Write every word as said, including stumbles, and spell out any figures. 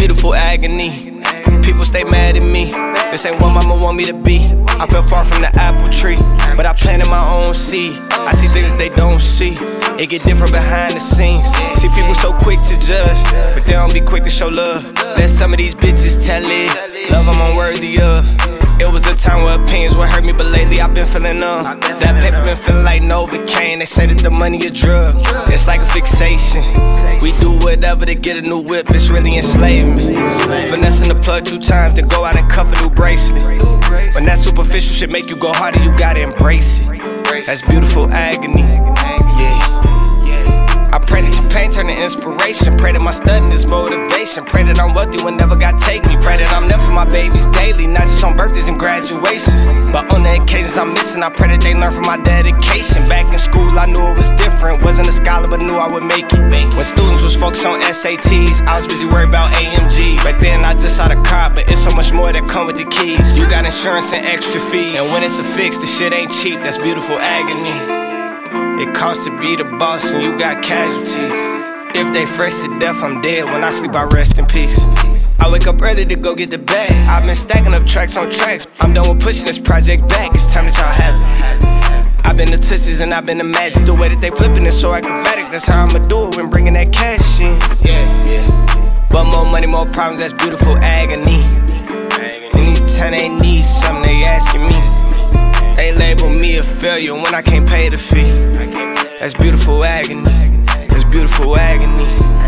beautiful agony. People stay mad at me. This ain't what mama want me to be. I fell far from the apple tree, but I planted my own seed. I see things they don't see. It get different behind the scenes. See people so quick to judge, but they don't be quick to show love. Let some of these bitches tell it, love I'm unworthy of. It was a time where opinions would hurt me, but lately I've been feeling numb. That paper been feeling like Novocaine. They say that the money a drug. It's like a fixation. We do whatever to get a new whip. It's really enslavement. Finessing the plug two times, then go out and cuff a new bracelet. When that superficial shit make you go harder, you gotta embrace it. That's beautiful agony. I pray that your pain turn to inspiration. Pray that my studying is motivation. Pray that I'm wealthy when never God take me. Pray that I'm there for my babies daily, not just on birthdays and graduations, but on the occasions I'm missing. I pray that they learn from my dedication. Back in school I knew it was different. Wasn't a scholar but knew I would make it. When students was focused on S A Ts, I was busy worried about A M Gs. Back then I just saw the car, but it's so much more that come with the keys. You got insurance and extra fees, and when it's a fix, the shit ain't cheap. That's beautiful agony. It costs to be the boss and you got casualties. If they fresh to death, I'm dead. When I sleep, I rest in peace. I wake up early to go get the bag. I've been stacking up tracks on tracks. I'm done with pushing this project back. It's time that y'all have it. I've been the twisties and I've been the magic. The way that they flipping is so acrobatic. That's how I'ma do it when bringing that cash in. Yeah, yeah. But more money, more problems. That's beautiful agony. Anytime they need something, they asking me. They label me a failure when I can't pay the fee. That's beautiful agony. That's beautiful agony.